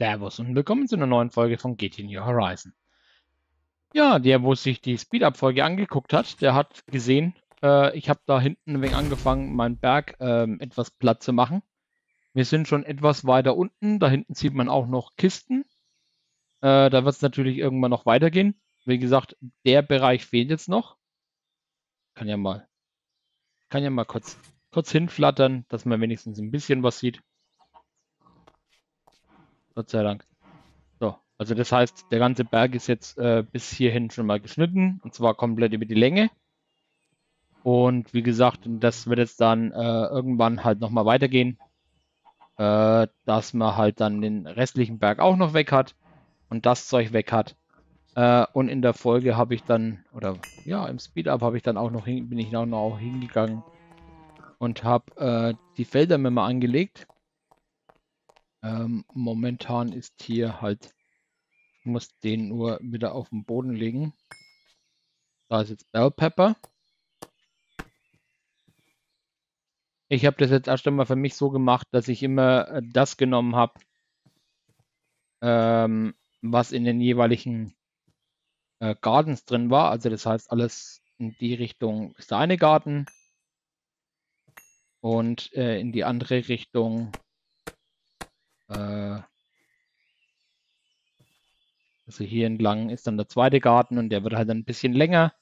Servus und willkommen zu einer neuen Folge von GT New Horizons. Ja, der, wo sich die Speed-Up-Folge angeguckt hat, der hat gesehen, ich habe da hinten ein wenig angefangen, meinen Berg etwas platt zu machen. Wir sind schon etwas weiter unten, da hinten sieht man auch noch Kisten. Da wird es natürlich irgendwann noch weitergehen. Wie gesagt, der Bereich fehlt jetzt noch. Kann ja mal kurz hinflattern, dass man wenigstens ein bisschen was sieht. Gott sei Dank. So, also das heißt, der ganze Berg ist jetzt bis hierhin schon mal geschnitten, und zwar komplett über die Länge. Und wie gesagt, das wird jetzt dann irgendwann halt nochmal weitergehen, dass man halt dann den restlichen Berg auch noch weg hat und das Zeug weg hat. Und in der Folge habe ich dann, oder ja, im Speed-Up habe ich dann auch noch hingegangen und habe die Felder mir mal angelegt. Momentan ist hier halt, ich muss den nur wieder auf den Boden legen. Da ist jetzt Bell Pepper. Ich habe das jetzt erst einmal für mich so gemacht, dass ich immer das genommen habe, was in den jeweiligen Gardens drin war. Also das heißt, alles in die Richtung ist der eine Garten und in die andere Richtung also hier entlang ist dann der zweite Garten und der wird halt ein bisschen länger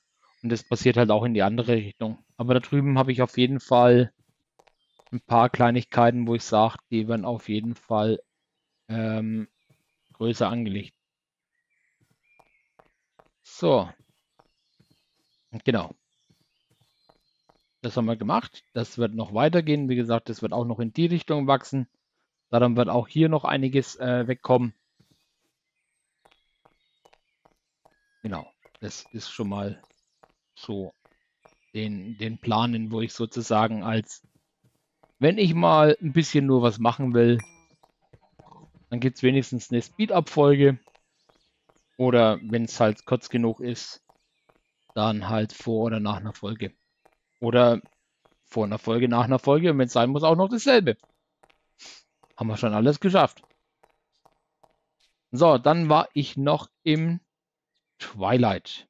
und das passiert halt auch in die andere Richtung. Aber da drüben habe ich auf jeden Fall ein paar Kleinigkeiten, wo ich sage, die werden auf jeden Fall größer angelegt. So. Genau. Das haben wir gemacht. Das wird noch weitergehen. Wie gesagt, das wird auch noch in die Richtung wachsen. Daran wird auch hier noch einiges wegkommen. Genau, das ist schon mal so den Planen, wo ich sozusagen als, wenn ich mal ein bisschen nur was machen will, dann gibt es wenigstens eine Speed-Up-Folge. Oder wenn es halt kurz genug ist, dann halt vor oder nach einer Folge. Oder vor einer Folge, nach einer Folge und wenn es sein muss, auch noch dasselbe. Haben wir schon alles geschafft. So, dann war ich noch im Twilight.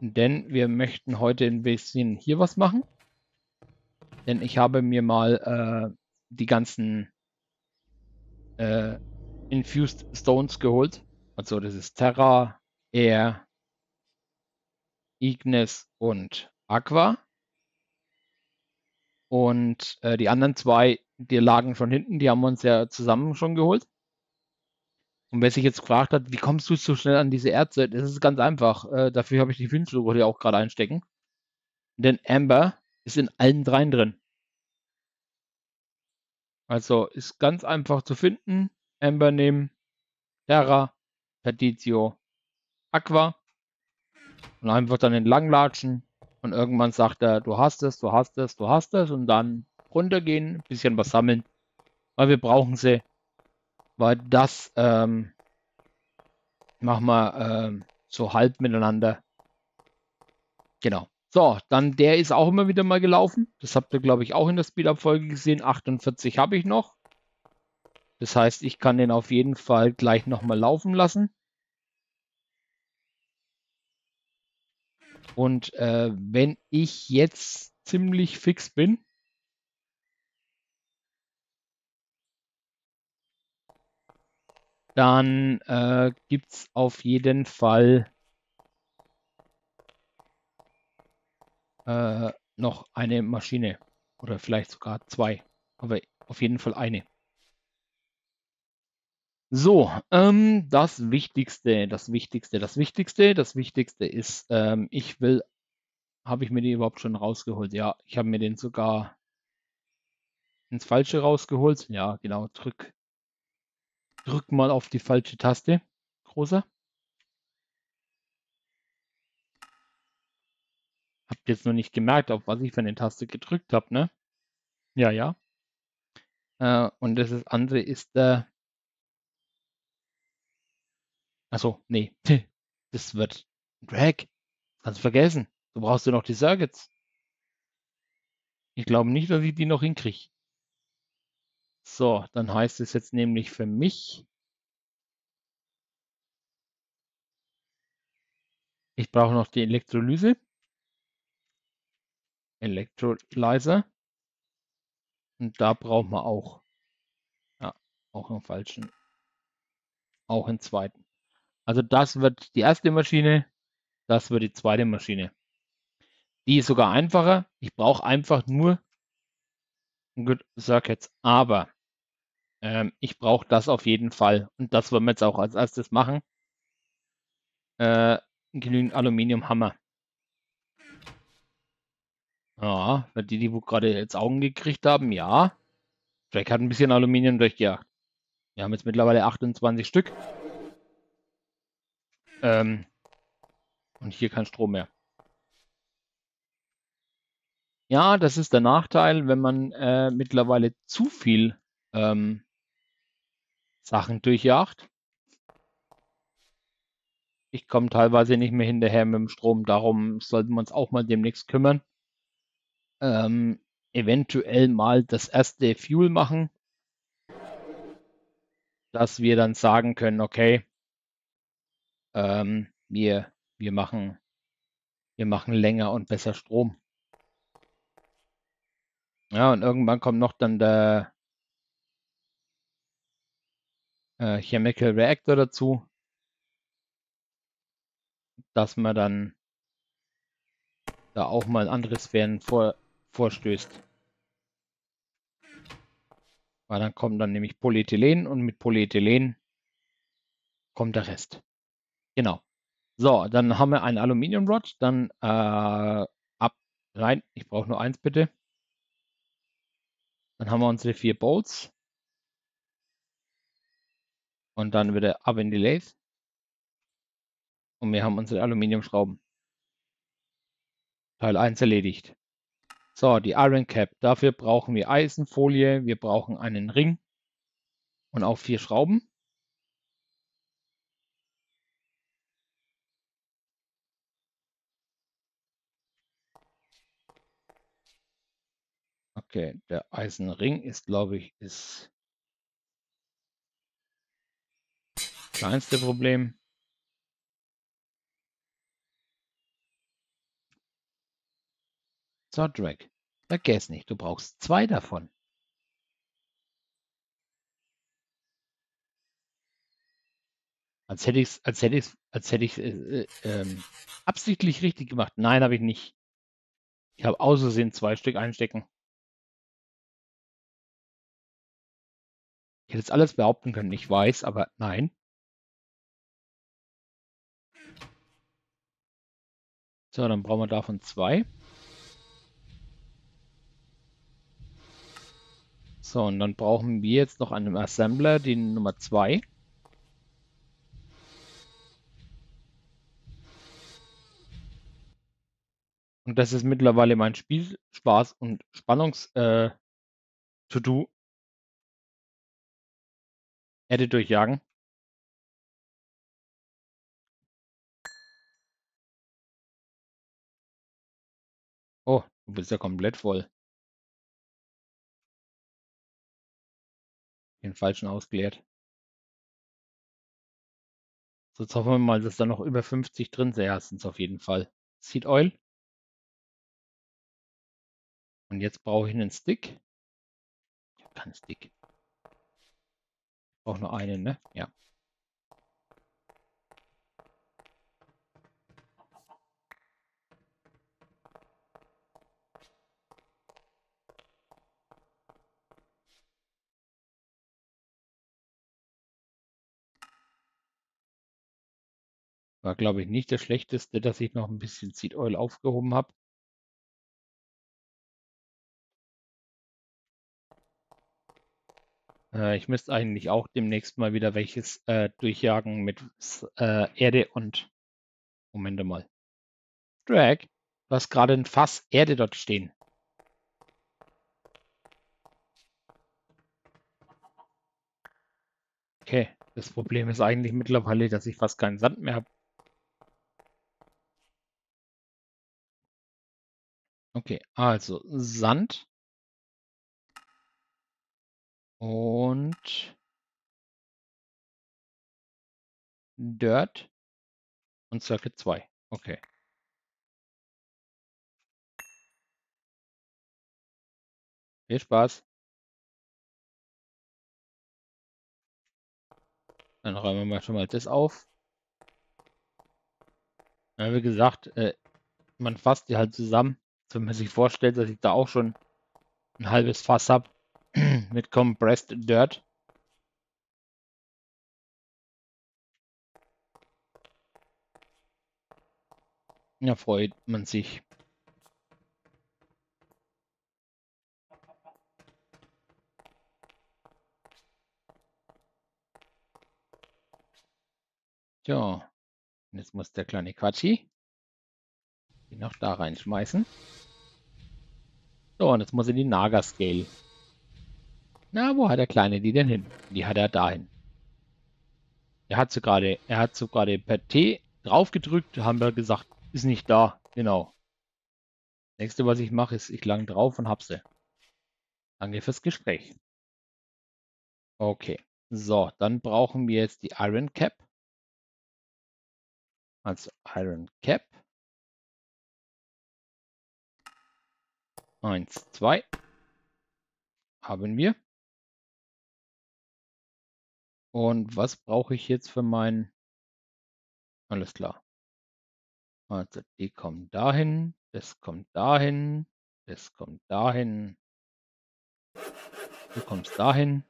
Denn wir möchten heute ein bisschen hier was machen. Denn ich habe mir mal die ganzen Infused Stones geholt. Also das ist Terra, Aer, Ignis und Aqua. Und die anderen zwei, die lagen schon hinten, die haben wir uns ja zusammen schon geholt. Und wer sich jetzt gefragt hat, wie kommst du so schnell an diese Erze? Das ist ganz einfach. Dafür habe ich die Wünschelrute auch gerade einstecken. Denn Amber ist in allen dreien drin. Also ist ganz einfach zu finden. Amber nehmen, Terra, Petitio, Aqua. Und einfach dann entlang latschen. Und irgendwann sagt er, du hast es, du hast es, du hast es. Und dann runtergehen, ein bisschen was sammeln, weil wir brauchen sie, weil das machen wir so halb miteinander. Genau. So, dann der ist auch immer wieder mal gelaufen. Das habt ihr, glaube ich, auch in der Speed-Up-Folge gesehen. 48 habe ich noch. Das heißt, ich kann den auf jeden Fall gleich nochmal laufen lassen. Und wenn ich jetzt ziemlich fix bin, dann gibt es auf jeden Fall noch eine Maschine oder vielleicht sogar zwei, aber auf jeden Fall eine. So, das Wichtigste ist, habe ich mir die überhaupt schon rausgeholt? Ja, ich habe mir den sogar ins Falsche rausgeholt. Ja, genau, drück mal auf die falsche Taste, Großer. Habt jetzt noch nicht gemerkt, auf was ich für eine Taste gedrückt habe, ne? Ja. Und das andere ist der... Achso, nee. Das wird Drag. Kannst vergessen. Du brauchst ja noch die Circuits. Ich glaube nicht, dass ich die noch hinkriege. So, dann heißt es jetzt nämlich für mich Ich brauche noch die Elektrolyse. Elektrolyzer. Und da braucht man auch. Ja, auch einen falschen. Auch einen zweiten. Also das wird die erste Maschine. Das wird die zweite Maschine. Die ist sogar einfacher. Ich brauche einfach nur Good Circuits. Aber ich brauche das auf jeden Fall. Und das wollen wir jetzt auch als erstes machen. Genügend Aluminiumhammer. Ja, für die, die gerade jetzt Augen gekriegt haben, ja. Jack hat ein bisschen Aluminium durchgejagt. Wir haben jetzt mittlerweile 28 Stück. Und hier kein Strom mehr. Ja, das ist der Nachteil, wenn man mittlerweile zu viel Sachen durchjagt. Ich komme teilweise nicht mehr hinterher mit dem Strom, darum sollten wir uns auch mal demnächst kümmern. Eventuell mal das erste Fuel machen, dass wir dann sagen können, okay, wir machen länger und besser Strom. Ja, und irgendwann kommt noch dann der Chemical Reactor dazu, dass man dann da auch mal andere Sphären vorstößt. Weil dann kommt dann nämlich Polyethylen und mit Polyethylen kommt der Rest. Genau. So, dann haben wir einen Aluminium-Rod. Dann ab rein. Ich brauche nur eins bitte. Dann haben wir unsere 4 Bolts. Und dann wieder ab in die Lathe. Und wir haben unsere Aluminiumschrauben. Teil 1 erledigt. So, die Iron Cap. Dafür brauchen wir Eisenfolie, wir brauchen einen Ring und auch 4 Schrauben. Okay, der Eisenring ist, glaube ich, ist das kleinste Problem. So, Drag, vergiss nicht, du brauchst 2 davon. Als hätte ich absichtlich richtig gemacht. Nein, habe ich nicht. Ich habe aus Versehen 2 Stück einstecken. Ich hätte jetzt alles behaupten können, ich weiß, aber nein. So, dann brauchen wir davon 2. So, und dann brauchen wir jetzt noch einen Assembler, die Nummer 2. Und das ist mittlerweile mein Spiel, Spaß und Spannungs-To-Do. Erde durchjagen. Oh, du bist ja komplett voll. Den falschen ausgeleert. So, jetzt hoffen wir mal, dass da noch über 50 drin sind. Erstens auf jeden Fall. Seed Oil. Und jetzt brauche ich einen Stick. Ich habe keinen Stick. Ich brauche nur einen, ne? Ja. War, glaube ich, nicht das Schlechteste, dass ich noch ein bisschen Seed Oil aufgehoben habe. Ich müsste eigentlich auch demnächst mal wieder welches durchjagen mit Erde und... Moment mal. Drag, du hast gerade ein Fass Erde dort stehen. Okay. Das Problem ist eigentlich mittlerweile, dass ich fast keinen Sand mehr habe. Okay, also Sand. Und Dirt. Und Circuit 2. Okay. Viel Spaß. Dann räumen wir schon mal das auf. Ja, wie gesagt, man fasst die halt zusammen. Also wenn man sich vorstellt, dass ich da auch schon ein halbes Fass habe mit Compressed Dirt. Ja, freut man sich. Tja, jetzt muss der kleine Quatschi die noch da reinschmeißen. So, und jetzt muss in die Naga-Scale. Na, wo hat der Kleine die denn hin? Die hat er dahin. Er hat so gerade per T drauf gedrückt, haben wir gesagt, ist nicht da, genau. Das nächste, was ich mache, ist, ich lang drauf und hab sie. Danke fürs Gespräch. Okay, so, dann brauchen wir jetzt die Iron Cap. Also Iron Cap. 1, 2. Haben wir. Und was brauche ich jetzt für meinen... Alles klar. Also die kommen dahin, das kommt dahin, das kommt dahin. Du kommst dahin.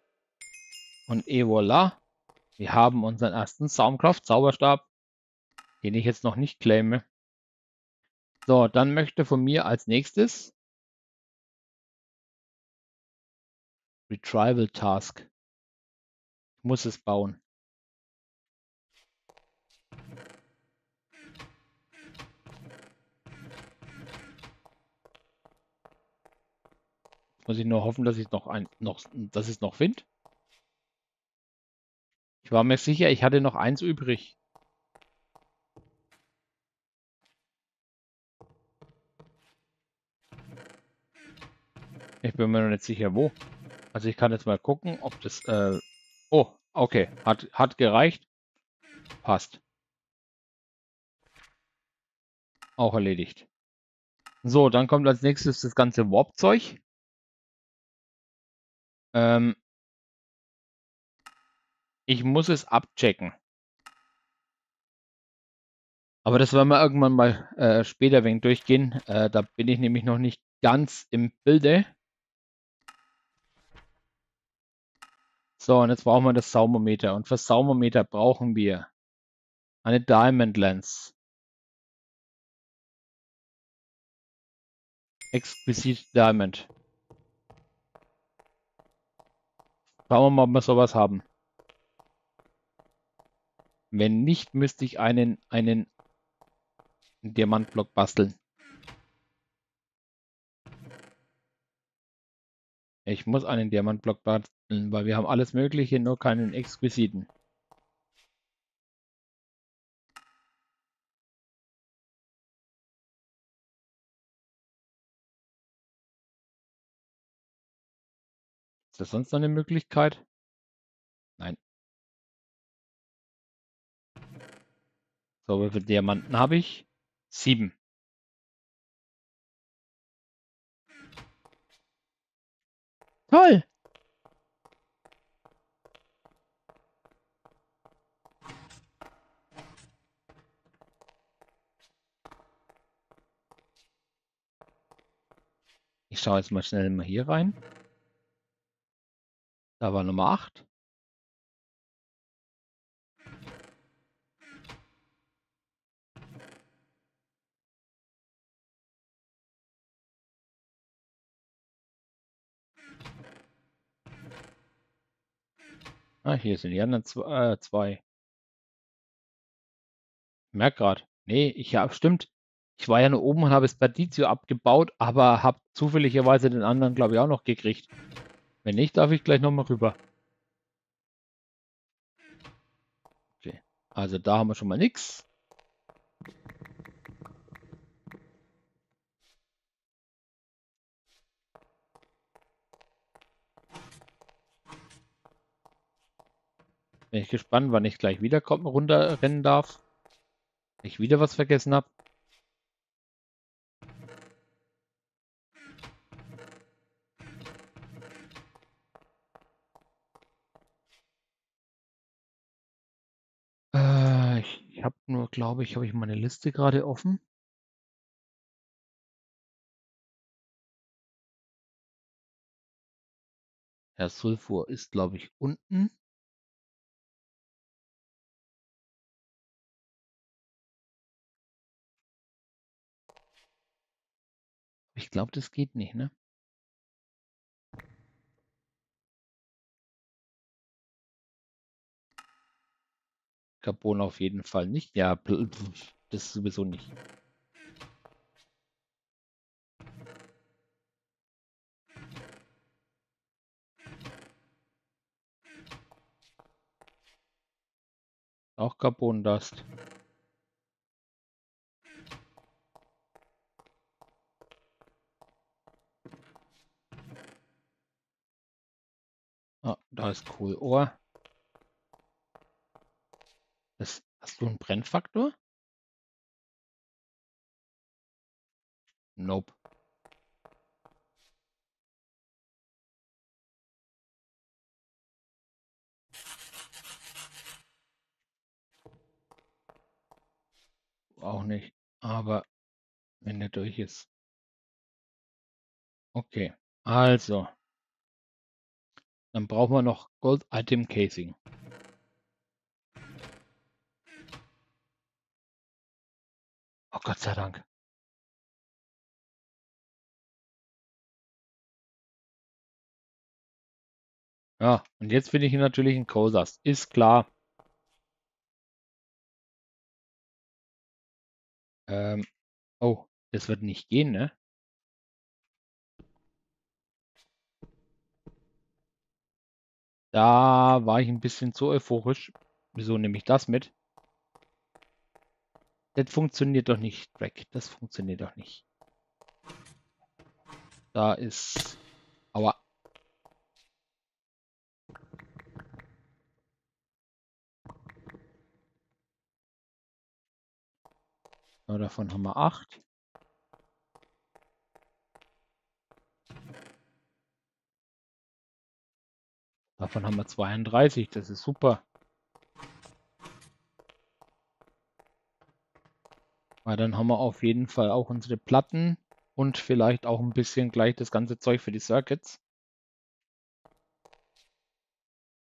Und et voilà. Wir haben unseren ersten Thaumcraft-Zauberstab, den ich jetzt noch nicht claime. So, dann möchte von mir als nächstes Retrieval Task. Ich muss es bauen. Muss ich nur hoffen, dass ich noch finde. Ich war mir sicher, ich hatte noch eins übrig. Ich bin mir noch nicht sicher, wo. Also ich kann jetzt mal gucken, ob das... oh, okay. Hat gereicht. Passt. Auch erledigt. So, dann kommt als nächstes das ganze Warp-Zeug. Ich muss es abchecken. Aber das werden wir irgendwann mal später wegen durchgehen. Da bin ich nämlich noch nicht ganz im Bilde. So, und jetzt brauchen wir das Thaumometer. Und für das Thaumometer brauchen wir eine Diamond Lens. Exquisite Diamond. Schauen wir mal, ob wir sowas haben. Wenn nicht, müsste ich einen Diamantblock basteln. Ich muss einen Diamantblock basteln, weil wir haben alles Mögliche, nur keinen exquisiten. Ist das sonst noch eine Möglichkeit? Nein. So, wie viele Diamanten habe ich? 7. Toll! Ich schaue jetzt mal schnell mal hier rein. Da war Nummer 8. Ah, hier sind die anderen zwei. Ich merke gerade. Nee, stimmt. Ich war ja nur oben und habe das Petitio abgebaut, aber habe zufälligerweise den anderen, glaube ich, auch noch gekriegt. Wenn nicht, darf ich gleich nochmal rüber. Okay, also da haben wir schon mal nichts. Bin ich gespannt, wann ich gleich wiederkommen, runterrennen darf. Ich wieder was vergessen habe. Ich habe nur, glaube ich, habe ich meine Liste gerade offen. Herr Sulfur ist, glaube ich, unten. Ich glaube, das geht nicht, ne? Carbon auf jeden Fall nicht. Ja, das ist sowieso nicht. Auch Carbon Dust. Ah, da ist Kohlohr. Hast du einen Brennfaktor? Nope. Auch nicht, aber wenn der durch ist. Okay, also. Dann brauchen wir noch Gold Item Casing. Oh Gott sei Dank. Ja, und jetzt finde ich natürlich einen Kosas. Ist klar. Oh, das wird nicht gehen, ne? Da war ich ein bisschen zu euphorisch. Wieso nehme ich das mit? Das funktioniert doch nicht, Dreck. Das funktioniert doch nicht. Da ist... Aua. So, davon haben wir 8. Davon haben wir 32. Das ist super. Weil dann haben wir auf jeden Fall auch unsere Platten und vielleicht auch ein bisschen gleich das ganze Zeug für die Circuits.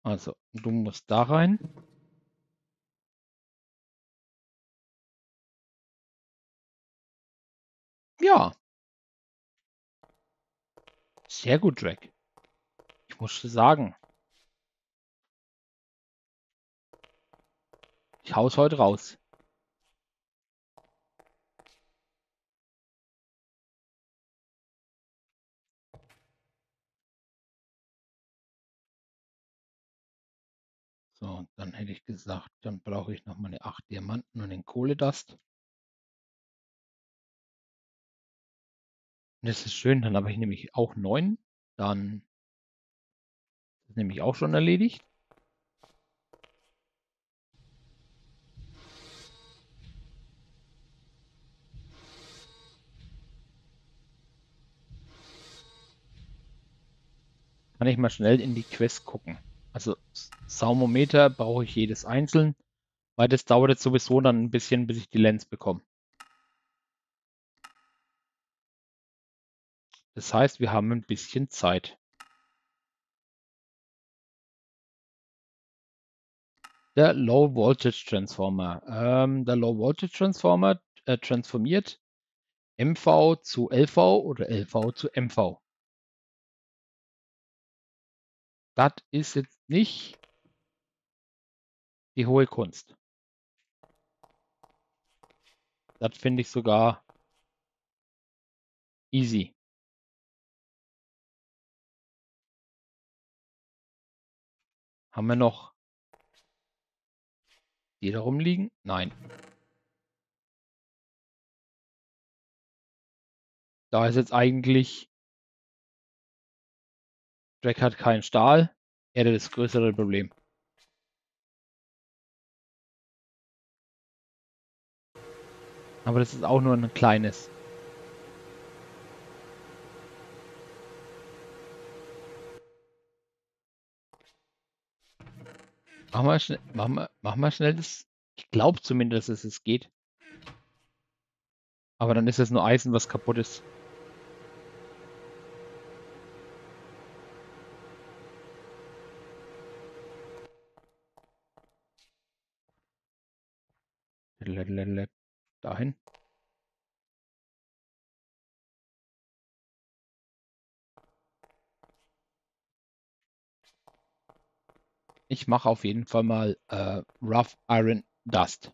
Also, du musst da rein. Ja. Sehr gut, Drake. Ich muss sagen. Ich hau's heute raus. So, und dann hätte ich gesagt, dann brauche ich noch meine 8 Diamanten und den Kohledust. Das ist schön, dann habe ich nämlich auch 9. Dann ist nämlich auch schon erledigt. Kann ich mal schnell in die Quest gucken. Also Thaumometer brauche ich jedes einzeln, weil das dauert jetzt sowieso dann ein bisschen, bis ich die Lens bekomme. Das heißt, wir haben ein bisschen Zeit. Der Low-Voltage-Transformer. Der Low-Voltage-Transformer transformiert MV zu LV oder LV zu MV. Das ist jetzt nicht die hohe Kunst. Das finde ich sogar easy. Haben wir noch die da rumliegen? Nein. Da ist jetzt eigentlich... Drake hat keinen Stahl, er hat das größere Problem. Aber das ist auch nur ein kleines. Mach mal schnell das. Ich glaube zumindest, dass es geht. Aber dann ist es nur Eisen, was kaputt ist. Dahin. Ich mache auf jeden Fall mal Rough Iron Dust.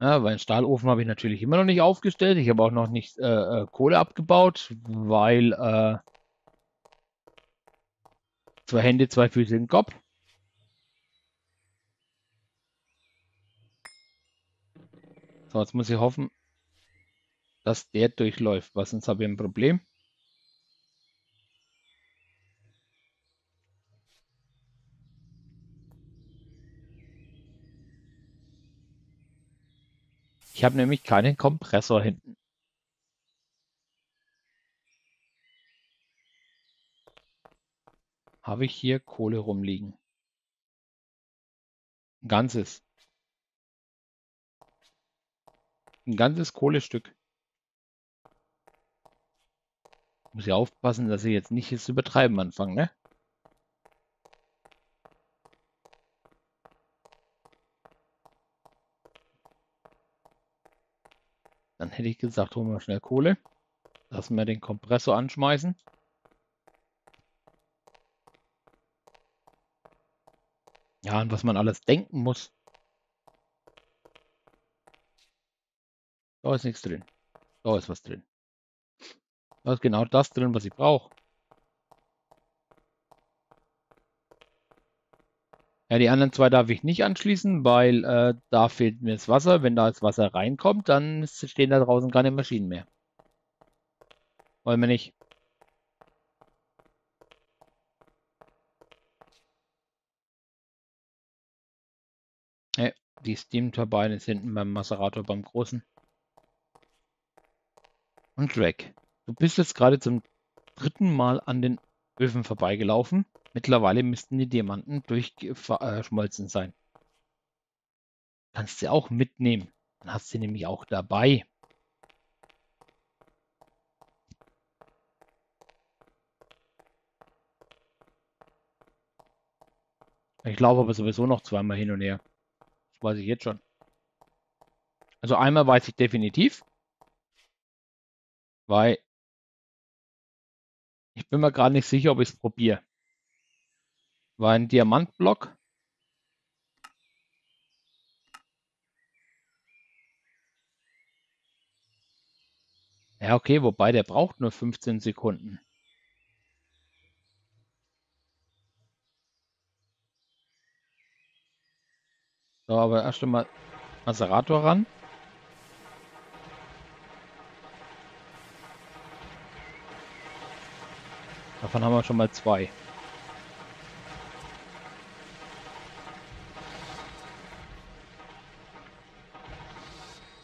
Ja, weil einen Stahlofen habe ich natürlich immer noch nicht aufgestellt. Ich habe auch noch nicht Kohle abgebaut, weil zwei Hände, zwei Füße im Kopf. So, jetzt muss ich hoffen, dass der durchläuft, weil sonst habe ich ein Problem. Ich habe nämlich keinen Kompressor hinten. Habe ich hier Kohle rumliegen? Ein ganzes. Ein ganzes Kohlestück. Muss ja aufpassen, dass ich jetzt nicht zu übertreiben anfange, ne? Dann hätte ich gesagt, holen wir schnell Kohle. Lassen wir den Kompressor anschmeißen. Ja, an was man alles denken muss. Da ist nichts drin. Da ist was drin. Da ist genau das drin, was ich brauche. Ja, die anderen zwei darf ich nicht anschließen, weil da fehlt mir das Wasser. Wenn da das Wasser reinkommt, dann stehen da draußen keine Maschinen mehr. Wollen wir nicht. Ja, die Steam-Turbine ist hinten beim Macerator, beim Großen. Und Drag. Du bist jetzt gerade zum dritten Mal an den Öfen vorbeigelaufen. Mittlerweile müssten die Diamanten durchgeschmolzen sein. Kannst sie auch mitnehmen. Dann hast du sie nämlich auch dabei. Ich glaube aber sowieso noch zweimal hin und her. Das weiß ich jetzt schon. Also einmal weiß ich definitiv. Weil ich bin mir gerade nicht sicher, ob ich es probiere. War ein Diamantblock. Ja, okay, wobei der braucht nur 15 Sekunden. So, aber erst einmal Macerator ran. Davon haben wir schon mal zwei.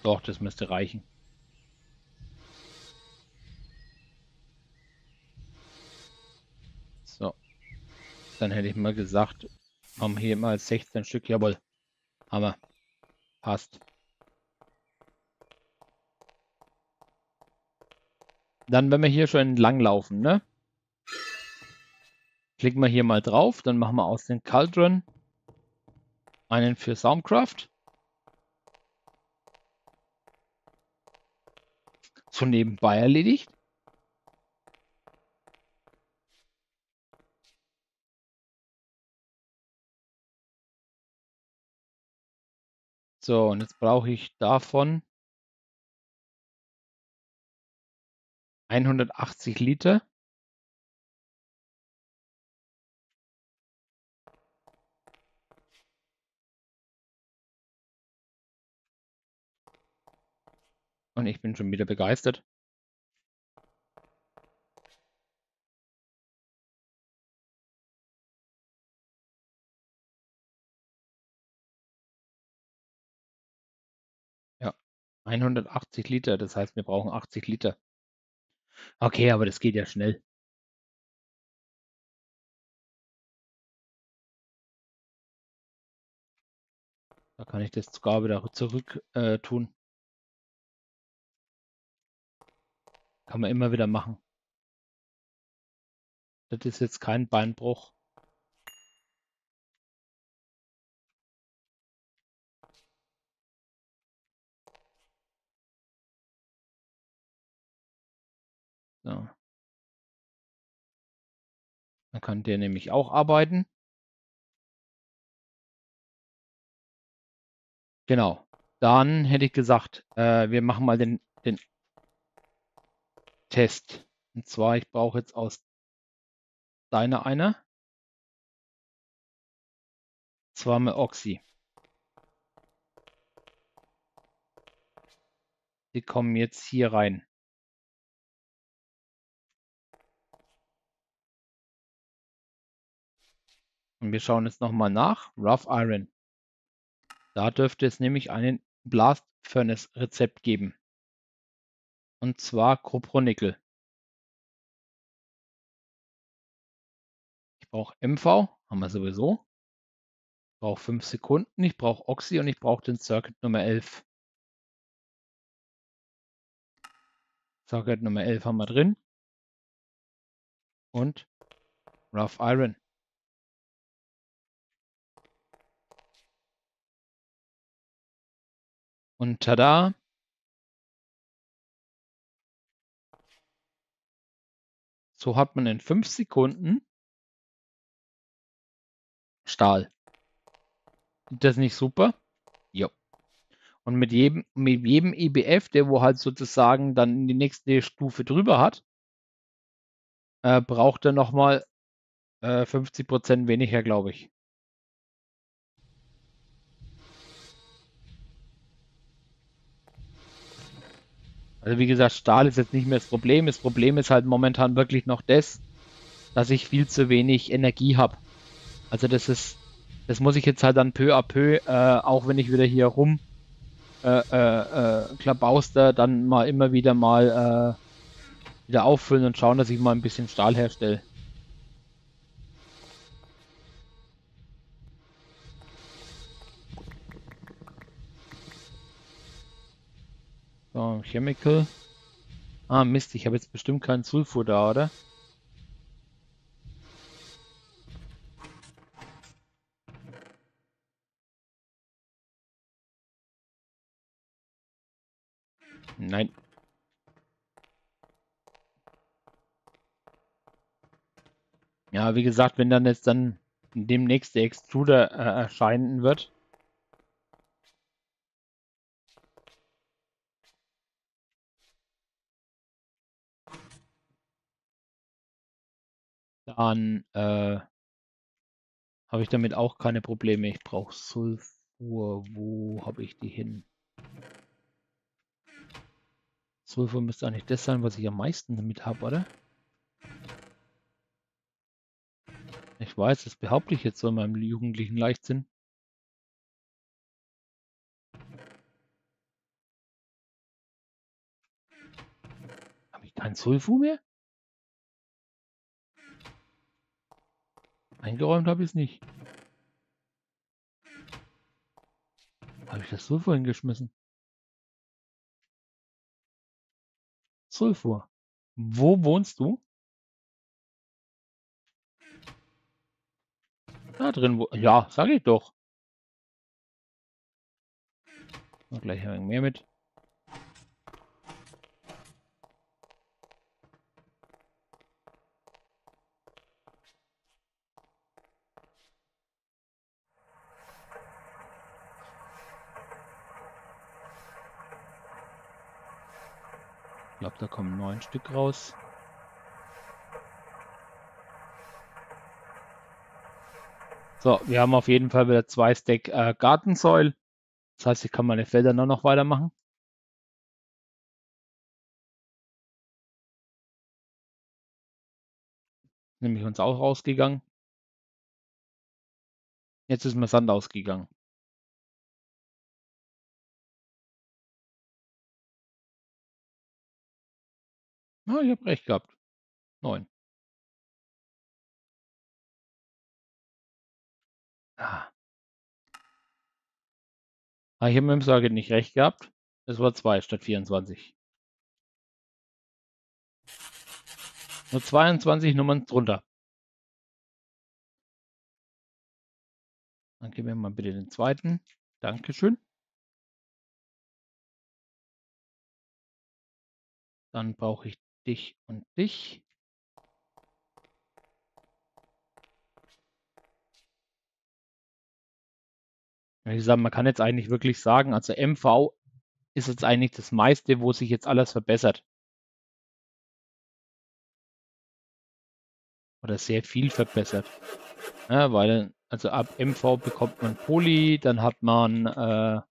Doch, das müsste reichen. So. Dann hätte ich mal gesagt, haben hier mal 16 Stück. Jawohl. Hammer. Passt. Dann, wenn wir hier schon entlang laufen, ne? Klicken wir hier mal drauf. Dann machen wir aus den Cauldron einen für Thaumcraft. So nebenbei erledigt. So, und jetzt brauche ich davon 180 Liter. Und ich bin schon wieder begeistert. 180 Liter, das heißt, wir brauchen 80 Liter. Okay, aber das geht ja schnell. Da kann ich das sogar wieder zurück tun. Kann man immer wieder machen. Das ist jetzt kein Beinbruch. So. Dann kann der nämlich auch arbeiten. Genau. Dann hätte ich gesagt, wir machen mal den Test. Und zwar, ich brauche jetzt aus deiner eine. Zwar mal Oxy. Die kommen jetzt hier rein. Und wir schauen jetzt nochmal nach. Rough Iron. Da dürfte es nämlich einen Blast Furnace Rezept geben. Und zwar Kopronickel. Ich brauche MV, haben wir sowieso. Ich brauche 5 Sekunden, ich brauche Oxy und ich brauche den Circuit Nummer 11. Circuit Nummer 11 haben wir drin. Und Rough Iron. Und tada! So hat man in 5 Sekunden Stahl. Ist das nicht super? Jo. Und mit jedem EBF, der wo halt sozusagen dann die nächste Stufe drüber hat, braucht er nochmal 50% weniger, glaube ich. Also wie gesagt, Stahl ist jetzt nicht mehr das Problem. Das Problem ist halt momentan wirklich noch das, dass ich viel zu wenig Energie habe. Also das muss ich jetzt halt dann peu à peu, auch wenn ich wieder hier rum klabauster, dann mal immer wieder mal wieder auffüllen und schauen, dass ich mal ein bisschen Stahl herstelle. So, Chemical. Ah, Mist, ich habe jetzt bestimmt keinen Sulfur da, oder? Nein. Ja, wie gesagt, wenn dann jetzt dann demnächst der Extruder erscheinen wird, dann habe ich damit auch keine Probleme. Ich brauche Sulfur. Wo habe ich die hin? Sulfur müsste eigentlich das sein, was ich am meisten damit habe, oder? Ich weiß, das behaupte ich jetzt so in meinem jugendlichen Leichtsinn. Habe ich keinen Sulfur mehr? Eingeräumt habe ich es nicht. Habe ich das Sulfur hingeschmissen? Sulfur. Wo wohnst du? Da drin. Ja, sage ich doch. Und gleich ein wenig mehr mit. Ich glaube, da kommen 9 Stück raus. So, wir haben auf jeden Fall wieder 2 Stack Gartensäul. Das heißt, ich kann meine Felder noch weitermachen. Nämlich uns auch rausgegangen. Jetzt ist mir Sand ausgegangen. Ah, ich habe recht gehabt. 9. Ah. Ich habe mit dem Circuit nicht recht gehabt. Es war 2 statt 24. Nur 22 Nummern drunter. Dann gib mir mal bitte den zweiten. Dankeschön. Dann brauche ich dich und dich. Ich sage, man kann jetzt eigentlich wirklich sagen, also MV ist jetzt eigentlich das meiste, wo sich jetzt alles verbessert. Oder sehr viel verbessert. Ja, weil, also ab MV bekommt man Poly, dann hat man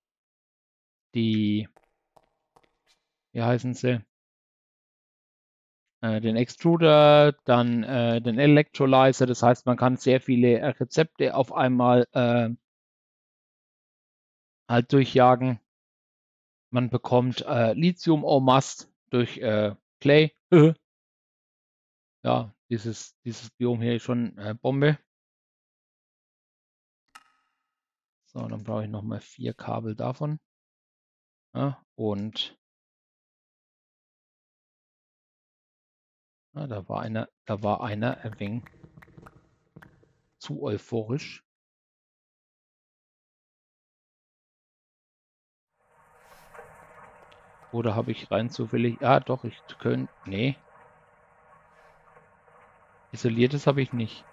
die, wie heißen sie? Den Extruder, dann den Elektrolyzer. Das heißt, man kann sehr viele Rezepte auf einmal halt durchjagen. Man bekommt Lithium en masse durch Clay. Ja, dieses Biom hier ist schon Bombe. So, dann brauche ich nochmal 4 Kabel davon. Ja, und ja, da war einer ein wenig zu euphorisch. Oder habe ich rein zufällig... Ah, doch, ich könnte... Nee. Isoliertes habe ich nicht.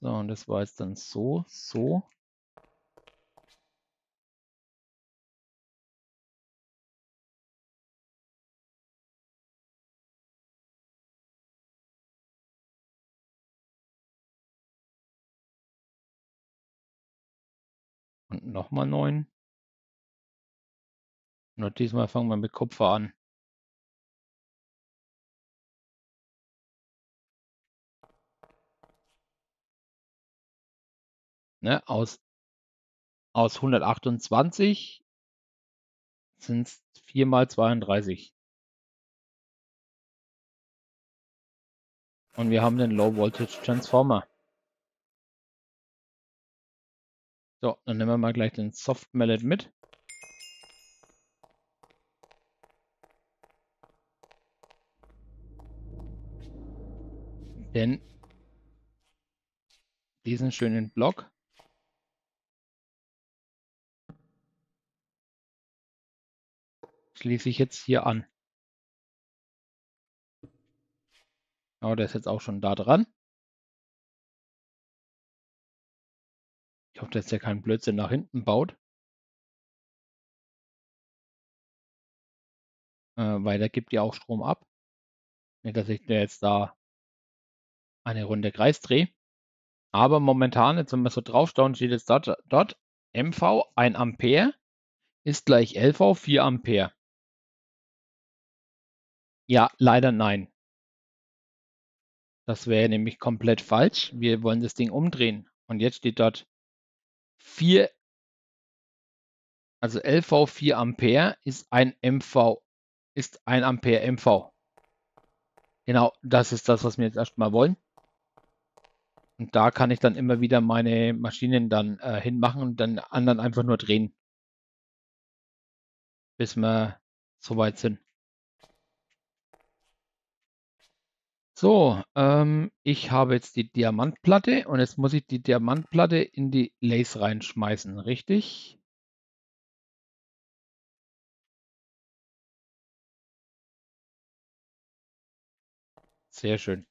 So, und das war jetzt dann so. Und nochmal 9. Nur diesmal fangen wir mit Kupfer an. Ne, aus 128 sind es 4 mal 32. Und wir haben den Low-Voltage-Transformer. So, dann nehmen wir mal gleich den Soft Mallet mit. Denn diesen schönen Block schließe ich jetzt hier an. Aber der ist jetzt auch schon da dran. Ich hoffe, dass der keinen Blödsinn nach hinten baut. Weil der gibt ja auch Strom ab. Nicht, dass ich mir jetzt da eine Runde Kreis drehe. Aber momentan, jetzt wenn wir so draufschauen, steht jetzt dort MV 1 Ampere ist gleich LV 4 Ampere. Ja, leider nein. Das wäre nämlich komplett falsch. Wir wollen das Ding umdrehen. Und jetzt steht dort 4, also LV 4 Ampere ist 1 Ampere MV. Genau, das ist das, was wir jetzt erstmal wollen. Und da kann ich dann immer wieder meine Maschinen dann hinmachen und dann anderen einfach nur drehen. Bis wir soweit sind. So, ich habe jetzt die Diamantplatte und jetzt muss ich die Diamantplatte in die Lace reinschmeißen, richtig? Sehr schön.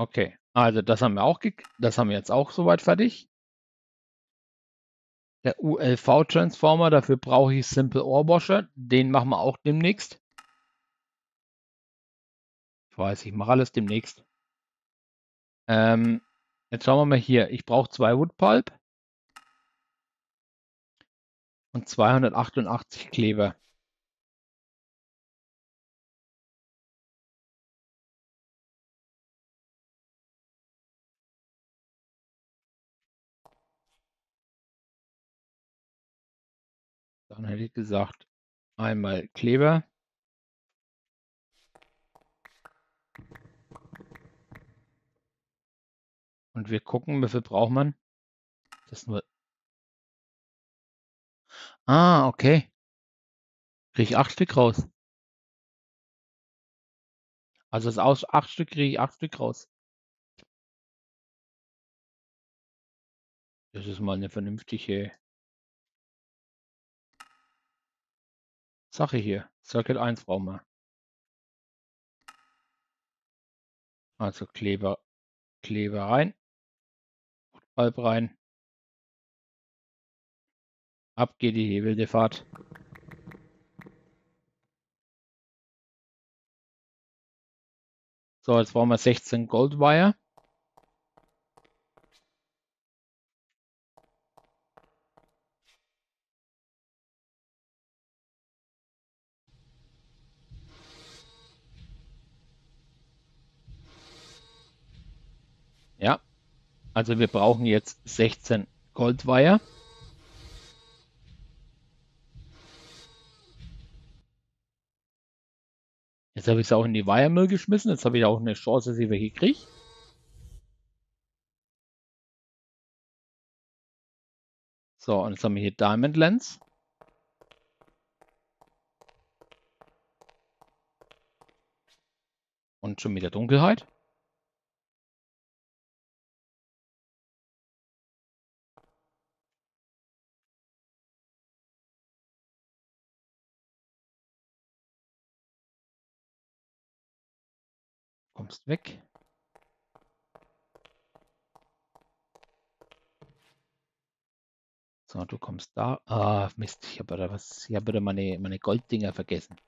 Okay, also das haben wir auch, das haben wir jetzt auch soweit fertig. Der ULV-Transformer, dafür brauche ich Simple Ore Washer, den machen wir auch demnächst. Weiß, ich mache alles demnächst. Jetzt schauen wir mal hier. Ich brauche 2 Woodpulp und 288 Kleber. dann hätte ich gesagt, einmal Kleber. Und wir gucken, wie viel braucht man. Das nur. Ah, okay. Kriege ich 8 Stück raus. Also das aus 8 Stück kriege ich 8 Stück raus. Das ist mal eine vernünftige Sache hier. Circuit 1 brauchen wir. Also Kleber rein. Halb rein. Ab geht die wilde Fahrt. So, jetzt brauchen wir 16 Goldweier. Ja, also wir brauchen jetzt 16 Goldweier. Jetzt habe ich es auch in die Weiermüll geschmissen. Jetzt habe ich auch eine Chance, dass ich welche kriege. So, und jetzt haben wir hier Diamond Lens. Und schon wieder Dunkelheit. Weg. So, du kommst da. Ah, Mist, ich habe da was. Ich habe da meine Golddinger vergessen. .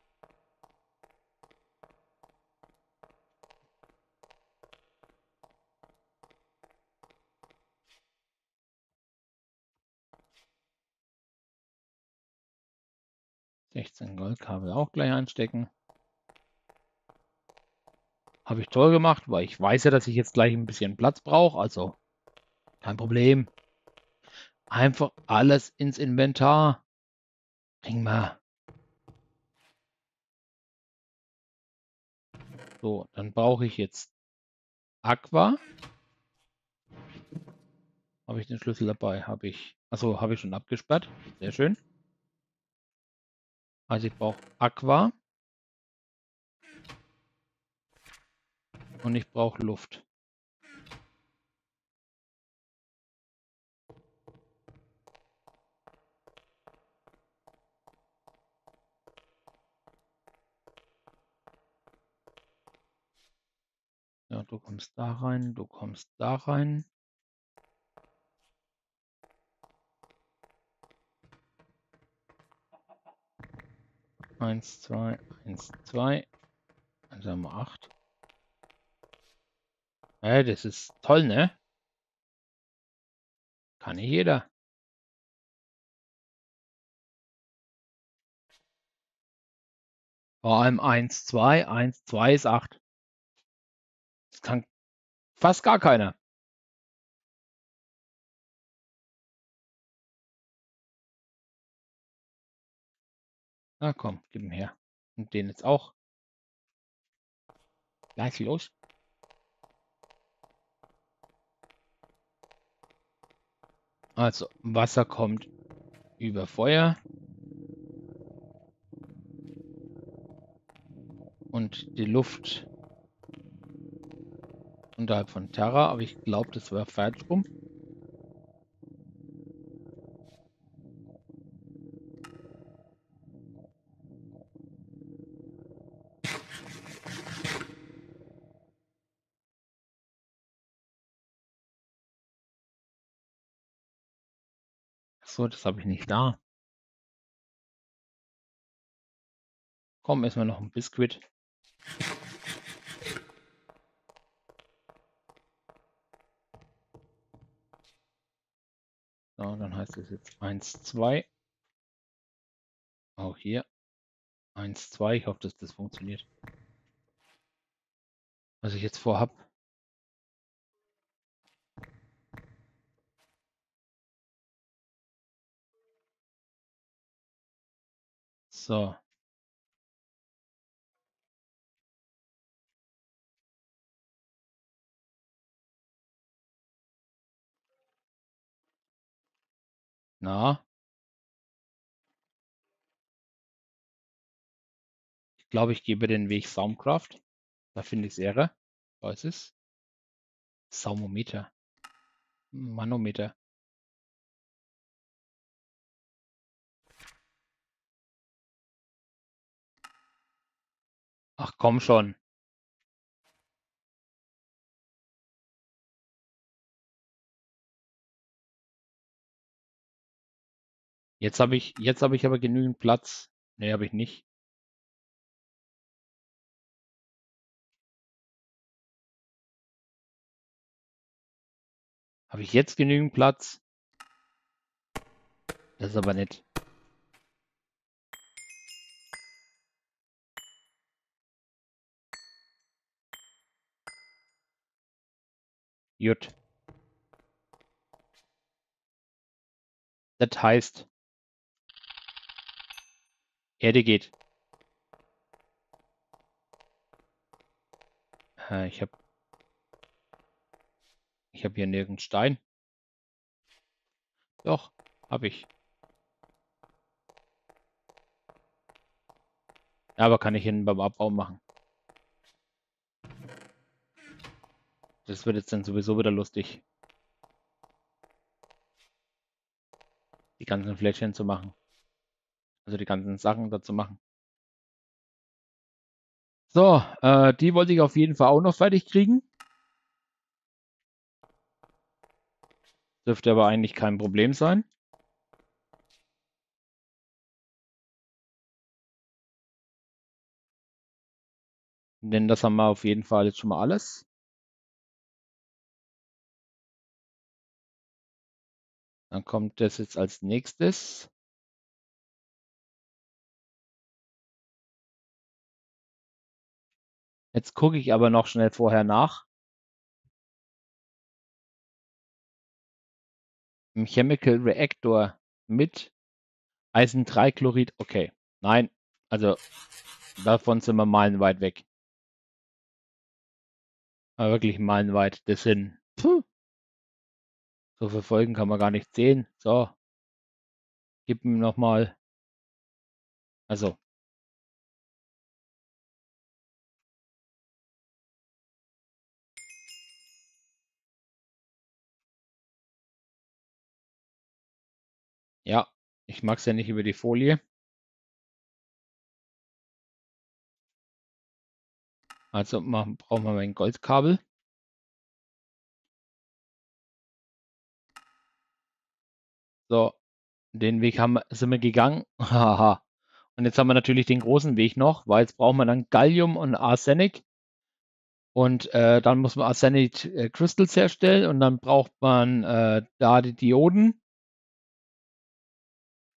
16 Goldkabel auch gleich einstecken. Habe ich toll gemacht, weil ich weiß ja, dass ich jetzt gleich ein bisschen Platz brauche. Also kein Problem. Einfach alles ins Inventar. Bring mal. So, dann brauche ich jetzt Aqua. Habe ich den Schlüssel dabei? Habe ich. Achso, habe ich schon abgesperrt. Sehr schön. Also ich brauche Aqua. Und ich brauche Luft. Ja, du kommst da rein, du kommst da rein. Eins, zwei, 1, 2. Also haben wir 8. Hey, das ist toll, ne? Kann nicht jeder. Vor allem 1, 2. 1, 2 ist 8. Das kann fast gar keiner. Na komm, gib ihn her. Und den jetzt auch. Gleich los. Also, Wasser kommt über Feuer und die Luft unterhalb von Terra, aber ich glaube, das war falsch rum. Das habe ich nicht da. Komm, erstmal noch ein Biskuit. So, dann heißt es jetzt 1, 2. Auch hier. 1, 2. Ich hoffe, dass das funktioniert. Was ich jetzt vorhabe. So. Na? Ich glaube, ich gebe den Weg Thaumcraft. Da finde ich es Aer. Da ist es. Thaumometer. Manometer. Ach komm schon. Jetzt habe ich aber genügend Platz. Nee, habe ich nicht. Habe ich jetzt genügend Platz? Das ist aber nett. Gut. Das heißt, Erde geht. Ich habe hier nirgends Stein. Doch, habe ich. Aber kann ich hinten beim Abbau machen. Das wird jetzt dann sowieso wieder lustig. Die ganzen Fläschchen zu machen. Also die ganzen Sachen dazu machen. So, die wollte ich auf jeden Fall auch noch fertig kriegen. Dürfte aber eigentlich kein Problem sein. Denn das haben wir auf jeden Fall jetzt schon mal alles. Dann kommt das jetzt als nächstes. Jetzt gucke ich aber noch schnell vorher nach. Im Chemical Reactor mit Eisen-3-Chlorid. Okay, nein, also davon sind wir meilenweit weg. Aber wirklich meilenweit. Das sind so verfolgen kann man gar nicht sehen. So, gib ihm nochmal. Also. Ja, ich mag es ja nicht über die Folie. Also brauchen wir mein Goldkabel. So, den Weg sind wir gegangen. Haha. Und jetzt haben wir natürlich den großen Weg noch, weil jetzt brauchen wir dann Gallium und Arsenic. Und dann muss man Arsenic Crystals herstellen und dann braucht man da die Dioden.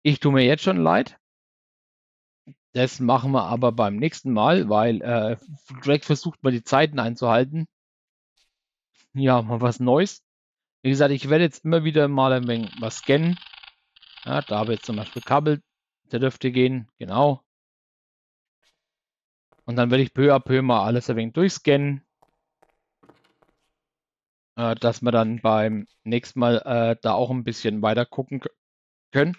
Ich tue mir jetzt schon leid. Das machen wir aber beim nächsten Mal, weil direkt versucht man die Zeiten einzuhalten. Ja, mal was Neues. Wie gesagt, ich werde jetzt immer wieder mal ein wenig was scannen. Ja, da habe ich jetzt zum Beispiel Kabel. Der dürfte gehen. Genau. Und dann werde ich peu à peu mal alles ein wenig durchscannen. Dass wir dann beim nächsten Mal da auch ein bisschen weiter gucken können.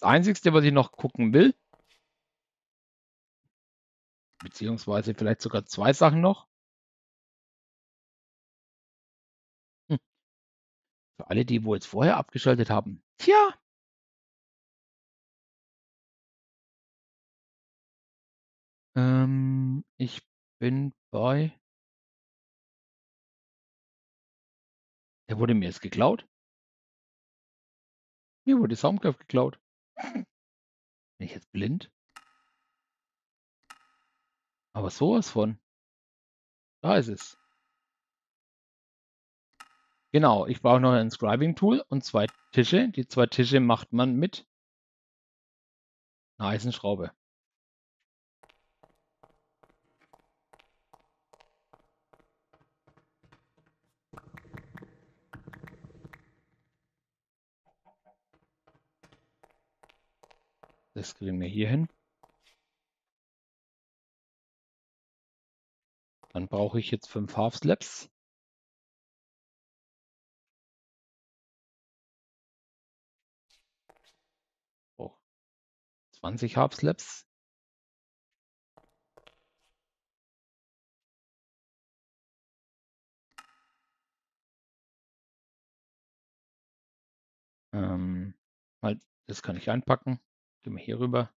Das Einzige, was ich noch gucken will, beziehungsweise vielleicht sogar zwei Sachen noch. Für alle, die wohl jetzt vorher abgeschaltet haben. Tja. Ich bin bei... Der wurde mir jetzt geklaut. Mir wurde Thaumcraft geklaut. Bin ich jetzt blind? Aber sowas von. Da ist es. Genau, ich brauche noch ein Scribing Tool und zwei Tische. Die zwei Tische macht man mit einer Eisenschraube. Das kriegen wir hier hin. Dann brauche ich jetzt 5 Half-Slabs. Oh. 20 Half-Slabs. Halt, das kann ich einpacken. Gehen wir hier rüber.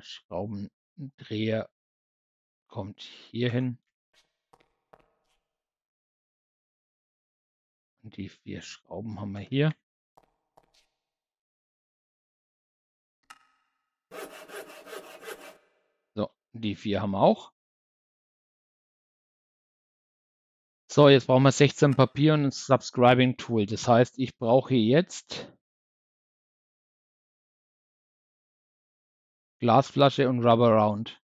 Schraubendreher kommt hier hin. Und die 4 Schrauben haben wir hier. So, die 4 haben wir auch. So, jetzt brauchen wir 16 Papier und ein Subscribing Tool. Das heißt, ich brauche jetzt Glasflasche und Rubber Round.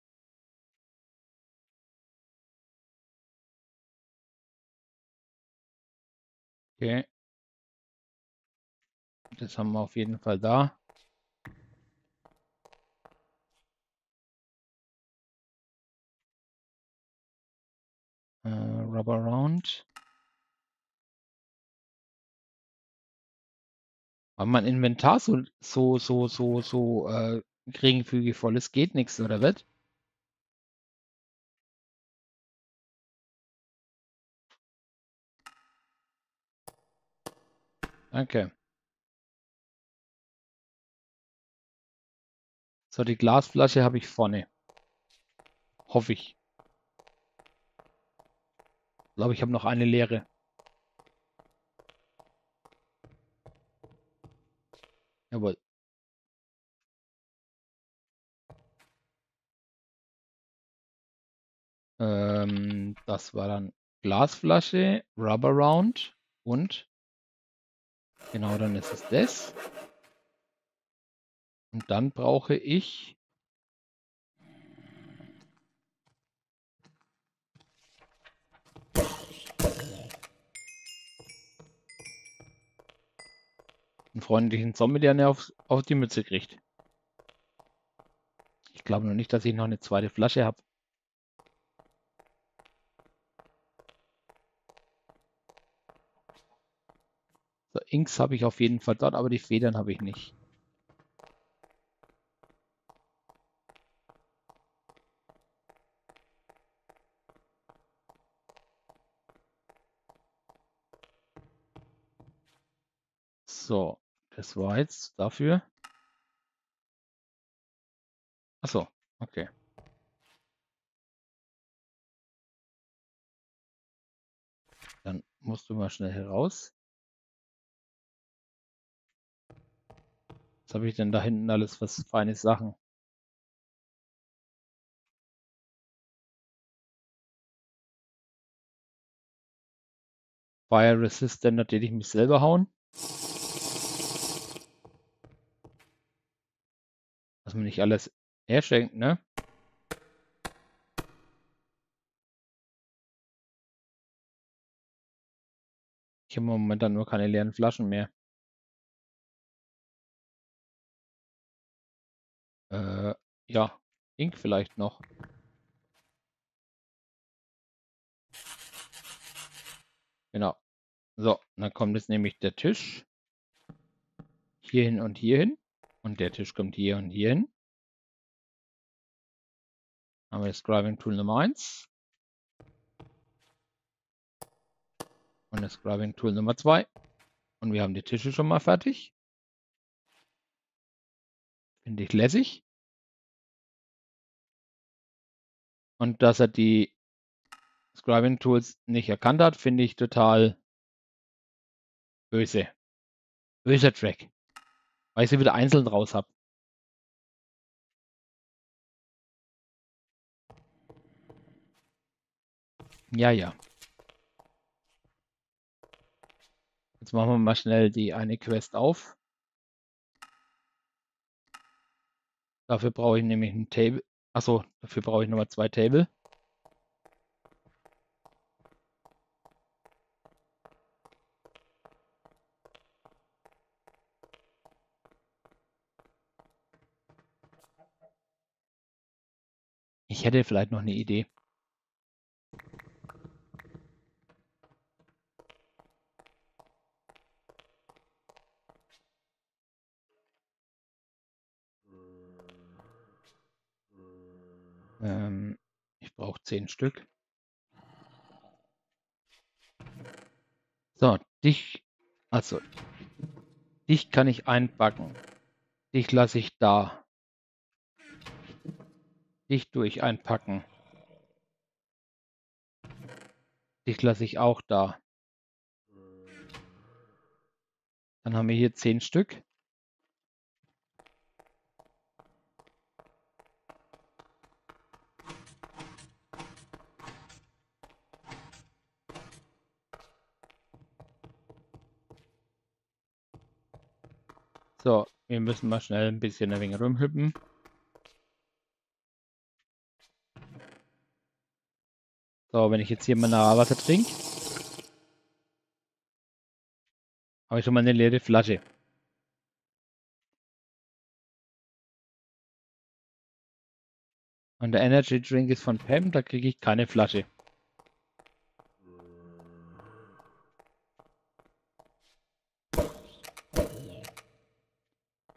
Okay. Das haben wir auf jeden Fall da. Rubber Round. Weil mein Inventar so geringfügig voll ist, geht nichts, oder was? Danke. So, die Glasflasche habe ich vorne. Hoffe ich. Ich glaube, ich habe noch eine leere. Jawohl. Das war dann Glasflasche, Rubber Round und genau, dann ist es das. Und dann brauche ich einen freundlichen Zombie, der mir auf die Mütze kriegt. Ich glaube noch nicht, dass ich noch eine zweite Flasche habe. Inks habe ich auf jeden Fall dort, aber die Federn habe ich nicht. So, das war jetzt dafür. Achso, okay. Dann musst du mal schnell heraus. Was habe ich denn da hinten alles was feine Sachen? Fire Resistant, da tät ich mich selber hauen. Dass man nicht alles herschenkt, ne? Ich habe momentan nur keine leeren Flaschen mehr. Ja, Ink vielleicht noch. Genau. So, dann kommt jetzt nämlich der Tisch. Hierhin und hierhin. Und der Tisch kommt hier und hierhin. Haben wir das Scribing Tool Nummer 1. Und das Scribing Tool Nummer 2. Und wir haben die Tische schon mal fertig. Finde ich lässig. Und dass er die Scribing Tools nicht erkannt hat, finde ich total böse. Böser Track. Weil ich sie wieder einzeln raus habe. Ja. Jetzt machen wir mal schnell die eine Quest auf. Dafür brauche ich nämlich ein Table. Achso, dafür brauche ich nochmal 2 Table. Ich hätte vielleicht noch eine Idee. Ich brauche 10 Stück. So, dich. Also, dich kann ich einpacken. Dich lasse ich da. Dich durch einpacken. Dich lasse ich auch da. Dann haben wir hier 10 Stück. So, wir müssen mal schnell ein bisschen ein wenig rumhüppen. So, wenn ich jetzt hier Mineralwasser trinke, habe ich schon mal eine leere Flasche. Und der Energy Drink ist von Pam, da kriege ich keine Flasche.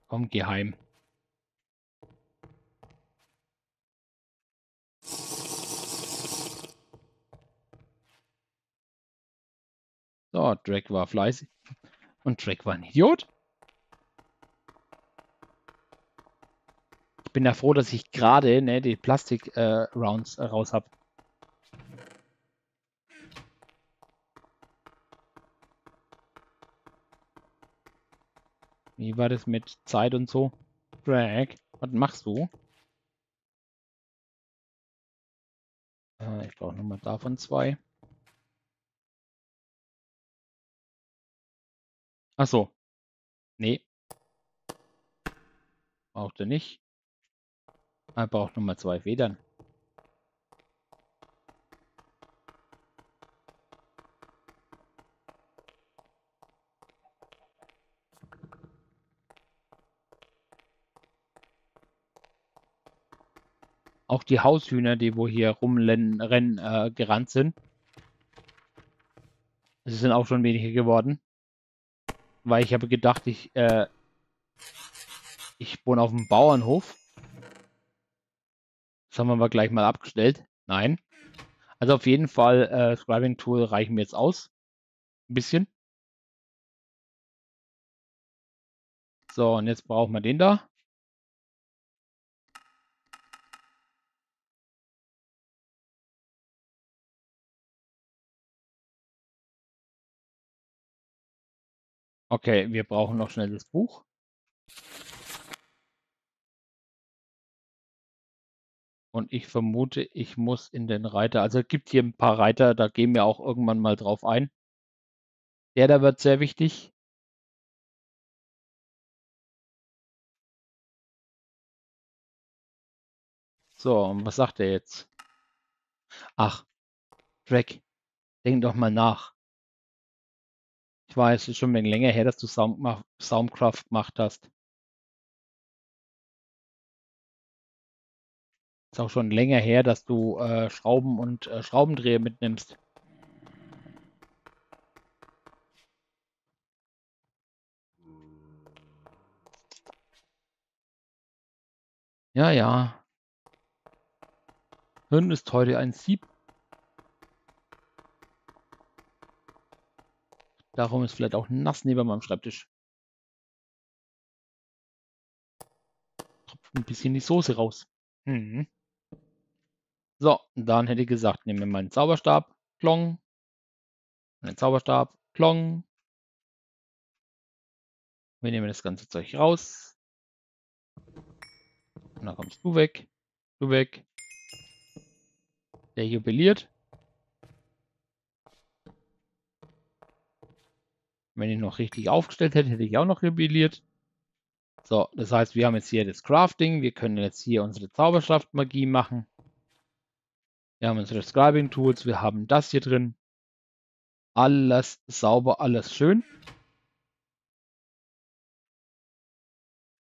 Komm, geh heim. So, Drake war fleißig. Und Drake war ein Idiot. Ich bin ja froh, dass ich gerade die Plastik-Rounds raus habe. Wie war das mit Zeit und so? Drag, was machst du? Ich brauche nochmal davon 2. Achso. Nee. Braucht er nicht. Er braucht nochmal 2 Federn. Auch die Haushühner, die wo hier rumrennen, gerannt sind. Es sind auch schon weniger geworden. Weil ich habe gedacht, ich wohne auf dem Bauernhof. Das haben wir aber gleich mal abgestellt. Nein. Also auf jeden Fall, Scribing Tool reichen mir jetzt aus. Ein bisschen. So, und jetzt brauchen wir den da. Okay, wir brauchen noch schnell das Buch. Und ich vermute, ich muss in den Reiter. Also es gibt hier ein paar Reiter, da gehen wir auch irgendwann mal drauf ein. Der da wird sehr wichtig. So, und was sagt er jetzt? Ach, Drake, denk doch mal nach. Ich weiß, es ist schon ein wenig länger her, dass du Thaumcraft gemacht hast. Ist auch schon länger her, dass du Schrauben und Schraubendreher mitnimmst. Ja, ja. Hirn ist heute ein Sieb. Darum ist vielleicht auch nass neben meinem Schreibtisch. Tropft ein bisschen die Soße raus. So, dann hätte ich gesagt, nehmen wir meinen Zauberstab. Klong. Meinen Zauberstab. Klong. Wir nehmen das ganze Zeug raus. Und dann kommst du weg. Du weg. Der jubiliert. Wenn ich noch richtig aufgestellt hätte, hätte ich auch noch jubiliert. So, das heißt, wir haben jetzt hier das Crafting. Wir können jetzt hier unsere Zauberschaft-Magie machen. Wir haben unsere Scribing-Tools. Wir haben das hier drin. Alles sauber, alles schön.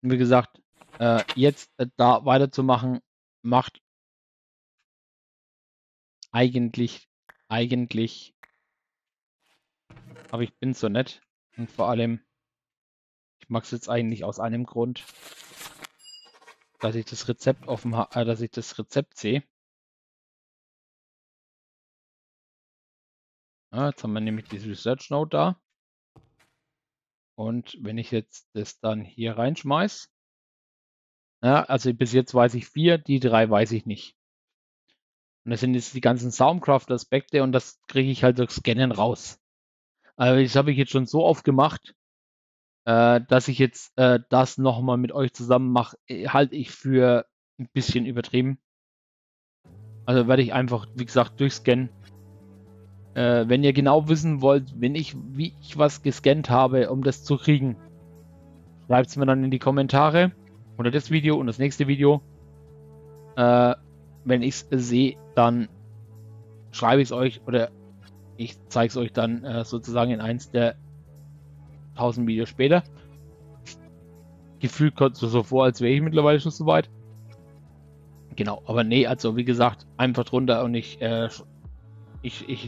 Und wie gesagt, jetzt da weiterzumachen, macht Eigentlich. Aber ich bin so nett. Und vor allem, ich mag es jetzt eigentlich aus einem Grund, dass ich das Rezept offen habe, dass ich das Rezept sehe. Ja, jetzt haben wir nämlich diese Research Note da. Und wenn ich jetzt das dann hier reinschmeiß, ja, also bis jetzt weiß ich 4, die 3 weiß ich nicht. Und das sind jetzt die ganzen Thaumcraft-Aspekte und das kriege ich halt durch Scannen raus. Also das habe ich jetzt schon so oft gemacht, dass ich jetzt das nochmal mit euch zusammen mache, halte ich für ein bisschen übertrieben. Also werde ich einfach, wie gesagt, durchscannen. Wenn ihr genau wissen wollt, wie ich was gescannt habe, um das zu kriegen, schreibt es mir dann in die Kommentare unter das Video und das nächste Video. Wenn ich es sehe, dann schreibe ich es euch oder ich zeige es euch dann sozusagen in eins der 1000 Videos später. Gefühlt kommt es so vor, als wäre ich mittlerweile schon so weit. Genau, aber nee, also wie gesagt, einfach drunter und ich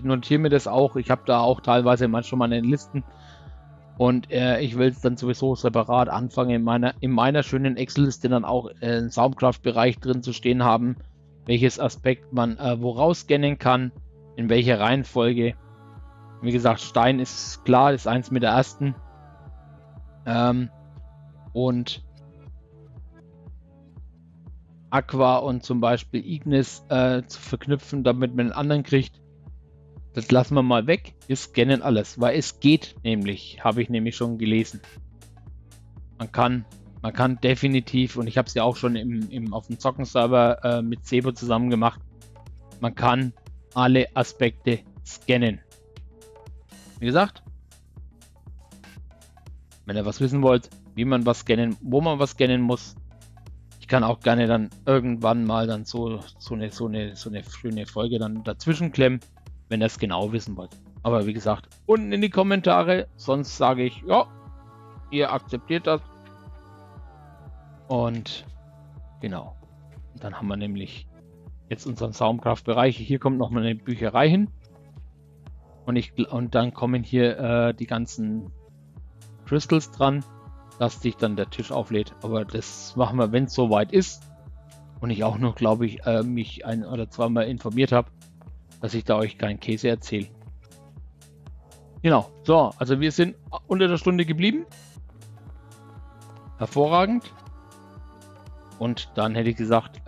notiere mir das auch. Ich habe da auch teilweise manchmal meine Listen und ich will es dann sowieso separat anfangen, in meiner schönen Excel-Liste dann auch im Thaumcraft-Bereich drin zu stehen haben, welches Aspekt man woraus scannen kann, in welcher Reihenfolge. Wie gesagt, Stein ist klar, ist eins mit der ersten. Und Aqua und zum Beispiel Ignis zu verknüpfen, damit man den anderen kriegt. Das lassen wir mal weg. Wir scannen alles, weil es geht nämlich, habe ich nämlich schon gelesen. Man kann definitiv, und ich habe es ja auch schon auf dem Zocken-Server mit Sebo zusammen gemacht, man kann alle Aspekte scannen. Wie gesagt, wenn ihr was wissen wollt, wie man was scannen, wo man was scannen muss, ich kann auch gerne dann irgendwann mal dann so eine schöne Folge dann dazwischen klemmen, wenn ihr es genau wissen wollt. Aber wie gesagt, unten in die Kommentare, sonst sage ich, ja, ihr akzeptiert das. Und genau, dann haben wir nämlich jetzt unseren Thaumcraft-Bereich. Hier kommt nochmal eine Bücherei hin. Und dann kommen hier die ganzen Crystals dran, dass sich dann der Tisch auflädt. Aber das machen wir, wenn es soweit ist. Und ich auch noch, glaube ich, mich ein- oder zweimal informiert habe, dass ich da euch keinen Käse erzähle. Genau, so, also wir sind unter der Stunde geblieben. Hervorragend. Und dann hätte ich gesagt,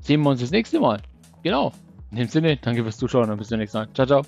sehen wir uns das nächste Mal. Genau. In dem Sinne, danke fürs Zuschauen und bis zum nächsten Mal. Ciao, ciao.